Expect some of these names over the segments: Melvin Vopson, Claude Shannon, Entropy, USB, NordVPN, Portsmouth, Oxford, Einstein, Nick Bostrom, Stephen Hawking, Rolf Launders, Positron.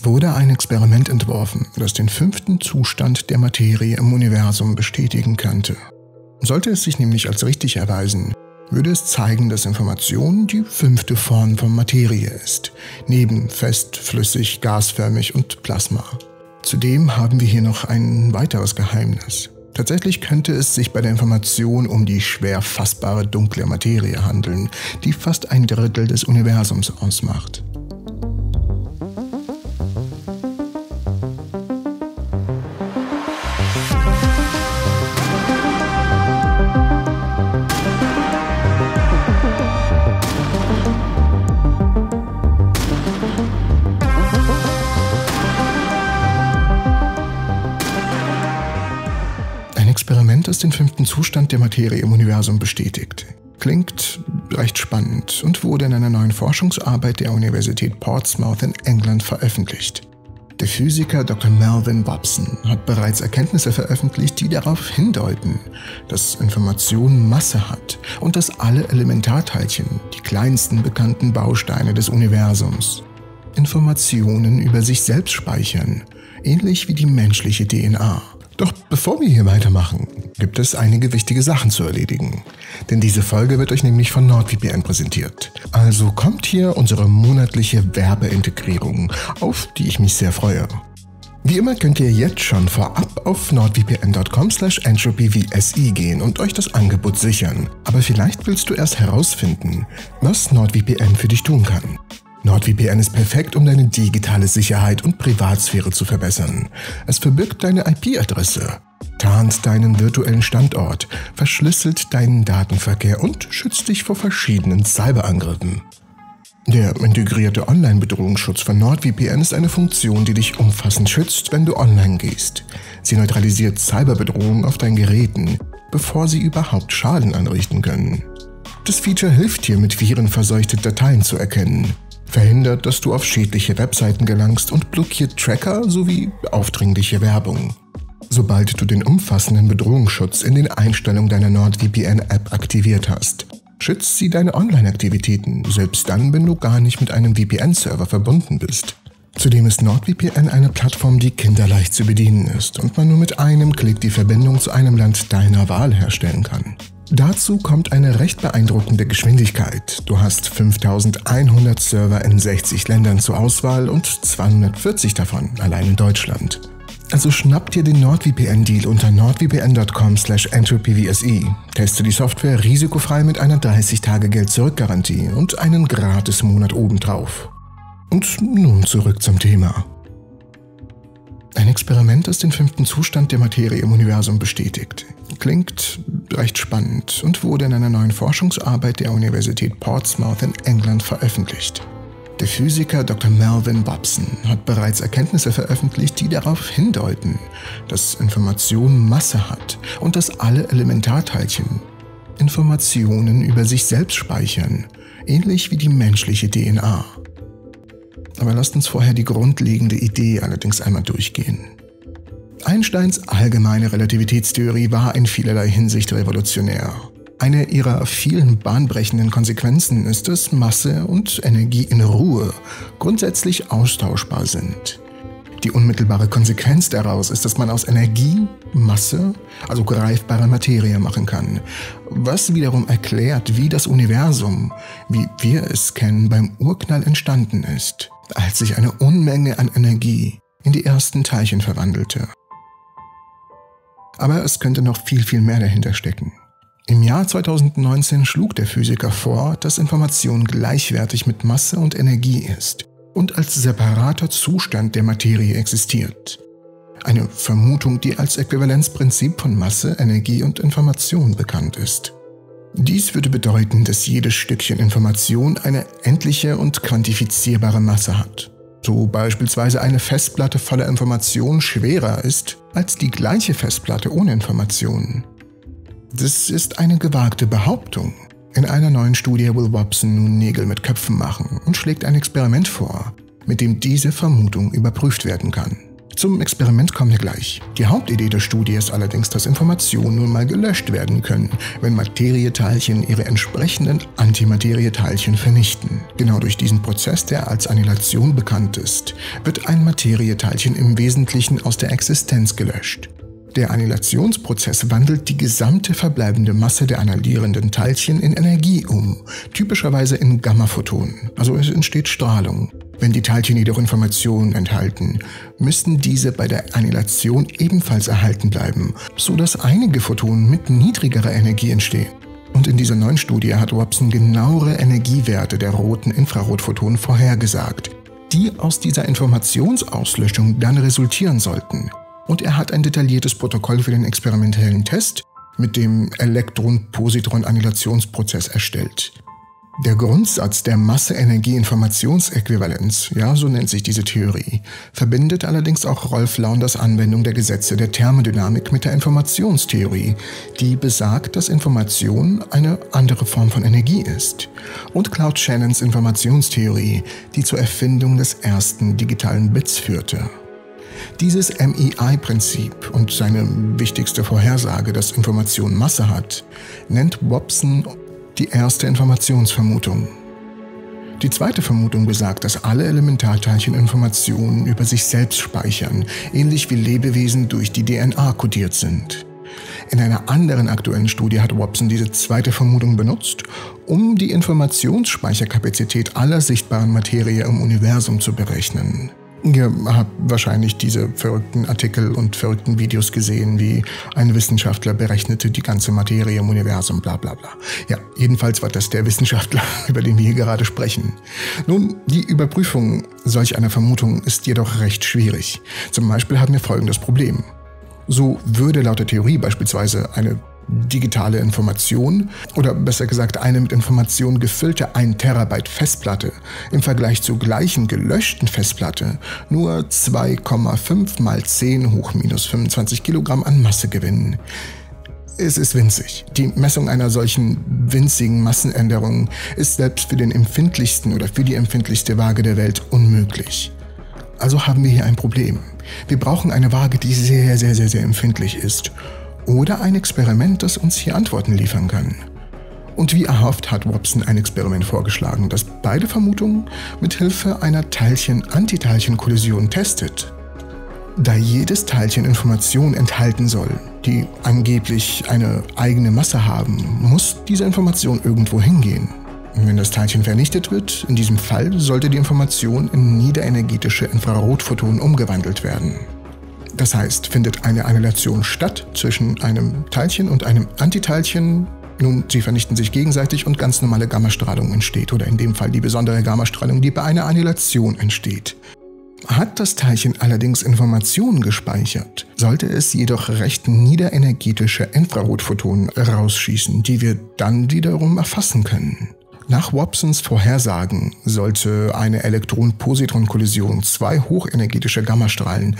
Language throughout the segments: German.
Es wurde ein Experiment entworfen, das den 5. Zustand der Materie im Universum bestätigen könnte. Sollte es sich nämlich als richtig erweisen, würde es zeigen, dass Information die 5. Form von Materie ist, neben fest, flüssig, gasförmig und Plasma. Zudem haben wir hier noch ein weiteres Geheimnis. Tatsächlich könnte es sich bei der Information um die schwer fassbare dunkle Materie handeln, die fast ein Drittel des Universums ausmacht. Den 5. Zustand der Materie im Universum bestätigt. Klingt recht spannend und wurde in einer neuen Forschungsarbeit der Universität Portsmouth in England veröffentlicht. Der Physiker Dr. Melvin Vopson hat bereits Erkenntnisse veröffentlicht, die darauf hindeuten, dass Information Masse hat und dass alle Elementarteilchen, die kleinsten bekannten Bausteine des Universums, Informationen über sich selbst speichern, ähnlich wie die menschliche DNA. Doch bevor wir hier weitermachen, gibt es einige wichtige Sachen zu erledigen. Denn diese Folge wird euch nämlich von NordVPN präsentiert. Also kommt hier unsere monatliche Werbeintegrierung, auf die ich mich sehr freue. Wie immer könnt ihr jetzt schon vorab auf nordvpn.com/entropywsi gehen und euch das Angebot sichern. Aber vielleicht willst du erst herausfinden, was NordVPN für dich tun kann. NordVPN ist perfekt, um deine digitale Sicherheit und Privatsphäre zu verbessern. Es verbirgt deine IP-Adresse, tarnt deinen virtuellen Standort, verschlüsselt deinen Datenverkehr und schützt dich vor verschiedenen Cyberangriffen. Der integrierte Online-Bedrohungsschutz von NordVPN ist eine Funktion, die dich umfassend schützt, wenn du online gehst. Sie neutralisiert Cyberbedrohungen auf deinen Geräten, bevor sie überhaupt Schaden anrichten können. Das Feature hilft dir, mit Viren verseuchte Dateien zu erkennen, verhindert, dass du auf schädliche Webseiten gelangst und blockiert Tracker sowie aufdringliche Werbung. Sobald du den umfassenden Bedrohungsschutz in den Einstellungen deiner NordVPN-App aktiviert hast, schützt sie deine Online-Aktivitäten, selbst dann, wenn du gar nicht mit einem VPN-Server verbunden bist. Zudem ist NordVPN eine Plattform, die kinderleicht zu bedienen ist und man nur mit einem Klick die Verbindung zu einem Land deiner Wahl herstellen kann. Dazu kommt eine recht beeindruckende Geschwindigkeit. Du hast 5100 Server in 60 Ländern zur Auswahl und 240 davon allein in Deutschland. Also schnapp dir den NordVPN-Deal unter nordvpn.com/entropywsi, teste die Software risikofrei mit einer 30-Tage-Geld-Zurück-Garantie und einen gratis Monat obendrauf. Und nun zurück zum Thema. Ein Experiment, das den 5. Zustand der Materie im Universum bestätigt. Klingt recht spannend und wurde in einer neuen Forschungsarbeit der Universität Portsmouth in England veröffentlicht. Der Physiker Dr. Melvin Vopson hat bereits Erkenntnisse veröffentlicht, die darauf hindeuten, dass Information Masse hat und dass alle Elementarteilchen Informationen über sich selbst speichern, ähnlich wie die menschliche DNA. Aber lasst uns vorher die grundlegende Idee allerdings einmal durchgehen. Einsteins allgemeine Relativitätstheorie war in vielerlei Hinsicht revolutionär. Eine ihrer vielen bahnbrechenden Konsequenzen ist, dass Masse und Energie in Ruhe grundsätzlich austauschbar sind. Die unmittelbare Konsequenz daraus ist, dass man aus Energie Masse, also greifbare Materie machen kann, was wiederum erklärt, wie das Universum, wie wir es kennen, beim Urknall entstanden ist, als sich eine Unmenge an Energie in die ersten Teilchen verwandelte. Aber es könnte noch viel, viel mehr dahinter stecken. Im Jahr 2019 schlug der Physiker vor, dass Information gleichwertig mit Masse und Energie ist und als separater Zustand der Materie existiert. Eine Vermutung, die als Äquivalenzprinzip von Masse, Energie und Information bekannt ist. Dies würde bedeuten, dass jedes Stückchen Information eine endliche und quantifizierbare Masse hat. So beispielsweise eine Festplatte voller Information schwerer ist als die gleiche Festplatte ohne Informationen. Das ist eine gewagte Behauptung. In einer neuen Studie will Vopson nun Nägel mit Köpfen machen und schlägt ein Experiment vor, mit dem diese Vermutung überprüft werden kann. Zum Experiment kommen wir gleich. Die Hauptidee der Studie ist allerdings, dass Informationen nun mal gelöscht werden können, wenn Materieteilchen ihre entsprechenden Antimaterieteilchen vernichten. Genau durch diesen Prozess, der als Annihilation bekannt ist, wird ein Materieteilchen im Wesentlichen aus der Existenz gelöscht. Der Annihilationsprozess wandelt die gesamte verbleibende Masse der annihilierenden Teilchen in Energie um, typischerweise in Gammaphotonen, also es entsteht Strahlung. Wenn die Teilchen jedoch Informationen enthalten, müssen diese bei der Annihilation ebenfalls erhalten bleiben, sodass einige Photonen mit niedrigerer Energie entstehen. Und in dieser neuen Studie hat Vopson genauere Energiewerte der roten Infrarotphotonen vorhergesagt, die aus dieser Informationsauslöschung dann resultieren sollten. Und er hat ein detailliertes Protokoll für den experimentellen Test mit dem Elektron-Positron-Annihilationsprozess erstellt. Der Grundsatz der Masse-Energie-Informationsäquivalenz, ja, so nennt sich diese Theorie, verbindet allerdings auch Rolf Launders Anwendung der Gesetze der Thermodynamik mit der Informationstheorie, die besagt, dass Information eine andere Form von Energie ist, und Claude Shannons Informationstheorie, die zur Erfindung des ersten digitalen Bits führte. Dieses MEI-Prinzip und seine wichtigste Vorhersage, dass Information Masse hat, nennt Vopson die erste Informationsvermutung. Die zweite Vermutung besagt, dass alle Elementarteilchen Informationen über sich selbst speichern, ähnlich wie Lebewesen durch die DNA kodiert sind. In einer anderen aktuellen Studie hat Vopson diese zweite Vermutung benutzt, um die Informationsspeicherkapazität aller sichtbaren Materie im Universum zu berechnen. Ihr habt wahrscheinlich diese verrückten Artikel und verrückten Videos gesehen, wie ein Wissenschaftler berechnete die ganze Materie im Universum, bla bla bla. Ja, jedenfalls war das der Wissenschaftler, über den wir hier gerade sprechen. Nun, die Überprüfung solch einer Vermutung ist jedoch recht schwierig. Zum Beispiel haben wir folgendes Problem. So würde laut der Theorie beispielsweise eine digitale Information oder besser gesagt eine mit Information gefüllte 1 Terabyte Festplatte im Vergleich zur gleichen gelöschten Festplatte nur 2,5 × 10⁻⁵ Kilogramm an Masse gewinnen. Es ist winzig. Die Messung einer solchen winzigen Massenänderung ist selbst für den empfindlichsten oder für die empfindlichste Waage der Welt unmöglich. Also haben wir hier ein Problem. Wir brauchen eine Waage, die sehr, sehr, sehr, sehr empfindlich ist. Oder ein Experiment, das uns hier Antworten liefern kann. Und wie erhofft hat Vopson ein Experiment vorgeschlagen, das beide Vermutungen mit Hilfe einer Teilchen-Antiteilchen-Kollision testet. Da jedes Teilchen Informationen enthalten soll, die angeblich eine eigene Masse haben, muss diese Information irgendwo hingehen. Wenn das Teilchen vernichtet wird, in diesem Fall sollte die Information in niederenergetische Infrarotphotonen umgewandelt werden. Das heißt, findet eine Annihilation statt zwischen einem Teilchen und einem Antiteilchen, nun, sie vernichten sich gegenseitig und ganz normale Gammastrahlung entsteht, oder in dem Fall die besondere Gammastrahlung, die bei einer Annihilation entsteht. Hat das Teilchen allerdings Informationen gespeichert, sollte es jedoch recht niederenergetische Infrarotphotonen rausschießen, die wir dann wiederum erfassen können. Nach Vopsons Vorhersagen sollte eine Elektron-Positron-Kollision 2 hochenergetische Gammastrahlen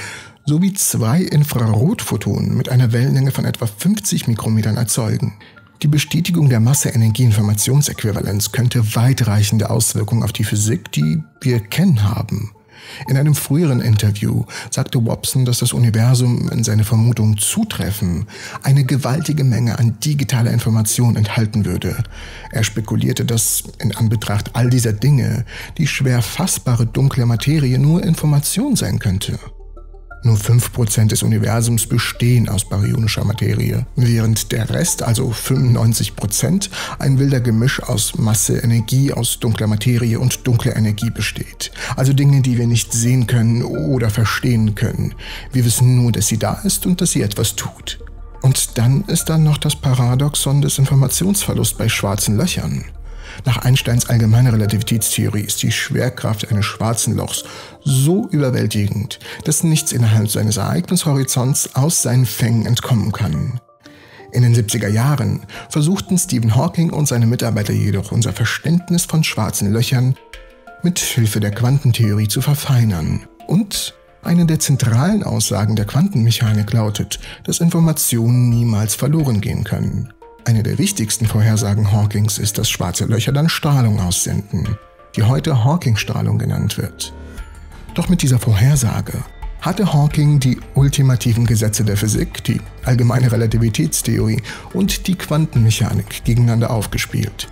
sowie 2 Infrarotphotonen mit einer Wellenlänge von etwa 50 Mikrometern erzeugen. Die Bestätigung der Masse-Energie-Informationsäquivalenz könnte weitreichende Auswirkungen auf die Physik, die wir kennen, haben. In einem früheren Interview sagte Vopson, dass das Universum, wenn seine Vermutungen zutreffen, eine gewaltige Menge an digitaler Information enthalten würde. Er spekulierte, dass in Anbetracht all dieser Dinge die schwer fassbare dunkle Materie nur Information sein könnte. Nur 5% des Universums bestehen aus baryonischer Materie, während der Rest, also 95%, ein wilder Gemisch aus Masse, Energie, aus dunkler Materie und dunkler Energie besteht. Also Dinge, die wir nicht sehen können oder verstehen können. Wir wissen nur, dass sie da ist und dass sie etwas tut. Und dann ist da noch das Paradoxon des Informationsverlusts bei schwarzen Löchern. Nach Einsteins allgemeiner Relativitätstheorie ist die Schwerkraft eines schwarzen Lochs so überwältigend, dass nichts innerhalb seines Ereignishorizonts aus seinen Fängen entkommen kann. In den 70er Jahren versuchten Stephen Hawking und seine Mitarbeiter jedoch, unser Verständnis von schwarzen Löchern mit Hilfe der Quantentheorie zu verfeinern. Und eine der zentralen Aussagen der Quantenmechanik lautet, dass Informationen niemals verloren gehen können. Eine der wichtigsten Vorhersagen Hawkings ist, dass schwarze Löcher dann Strahlung aussenden, die heute Hawking-Strahlung genannt wird. Doch mit dieser Vorhersage hatte Hawking die ultimativen Gesetze der Physik, die allgemeine Relativitätstheorie und die Quantenmechanik gegeneinander aufgespielt.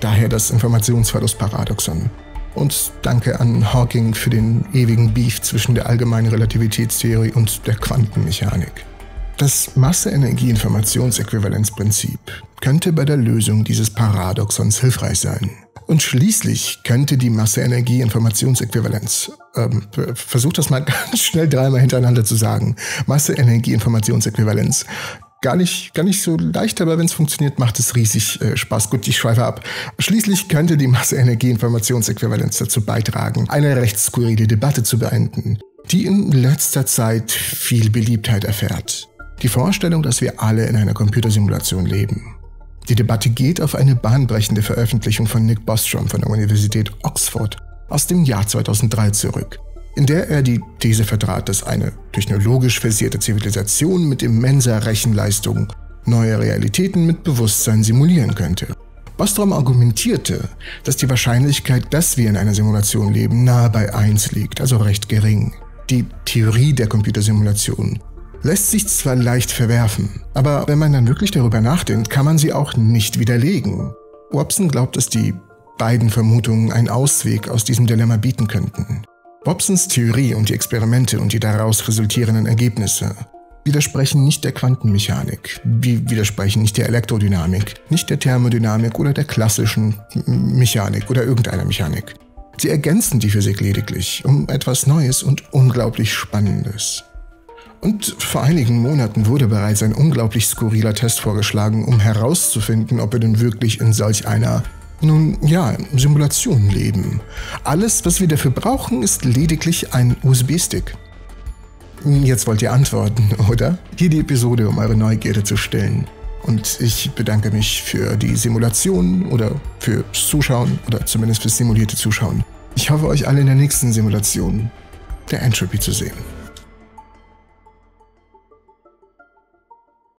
Daher das Informationsverlustparadoxon. Und danke an Hawking für den ewigen Beef zwischen der allgemeinen Relativitätstheorie und der Quantenmechanik. Das Masse-Energie-Informations-Äquivalenzprinzip könnte bei der Lösung dieses Paradoxons hilfreich sein. Und schließlich könnte die Masse-Energie-Informations-Äquivalenz, versuch das mal ganz schnell dreimal hintereinander zu sagen, Masse-Energie-Informations-Äquivalenz, gar nicht so leicht, aber wenn es funktioniert, macht es riesig Spaß. Gut, ich schweife ab. Schließlich könnte die Masse-Energie-Informations-Äquivalenz dazu beitragen, eine recht skurrile Debatte zu beenden, die in letzter Zeit viel Beliebtheit erfährt. Die Vorstellung, dass wir alle in einer Computersimulation leben. Die Debatte geht auf eine bahnbrechende Veröffentlichung von Nick Bostrom von der Universität Oxford aus dem Jahr 2003 zurück, in der er die These vertrat, dass eine technologisch versierte Zivilisation mit immenser Rechenleistung neue Realitäten mit Bewusstsein simulieren könnte. Bostrom argumentierte, dass die Wahrscheinlichkeit, dass wir in einer Simulation leben, nahe bei 1 liegt, also recht gering. Die Theorie der Computersimulation lässt sich zwar leicht verwerfen, aber wenn man dann wirklich darüber nachdenkt, kann man sie auch nicht widerlegen. Vopson glaubt, dass die beiden Vermutungen einen Ausweg aus diesem Dilemma bieten könnten. Vopsons Theorie und die Experimente und die daraus resultierenden Ergebnisse widersprechen nicht der Quantenmechanik, widersprechen nicht der Elektrodynamik, nicht der Thermodynamik oder der klassischen Mechanik oder irgendeiner Mechanik. Sie ergänzen die Physik lediglich um etwas Neues und unglaublich Spannendes. Und vor einigen Monaten wurde bereits ein unglaublich skurriler Test vorgeschlagen, um herauszufinden, ob wir denn wirklich in solch einer, nun ja, Simulation leben. Alles, was wir dafür brauchen, ist lediglich ein USB-Stick. Jetzt wollt ihr antworten, oder? Hier die Episode, um eure Neugierde zu stillen. Und ich bedanke mich für die Simulation oder fürs Zuschauen oder zumindest fürs simulierte Zuschauen. Ich hoffe, euch alle in der nächsten Simulation der Entropy zu sehen.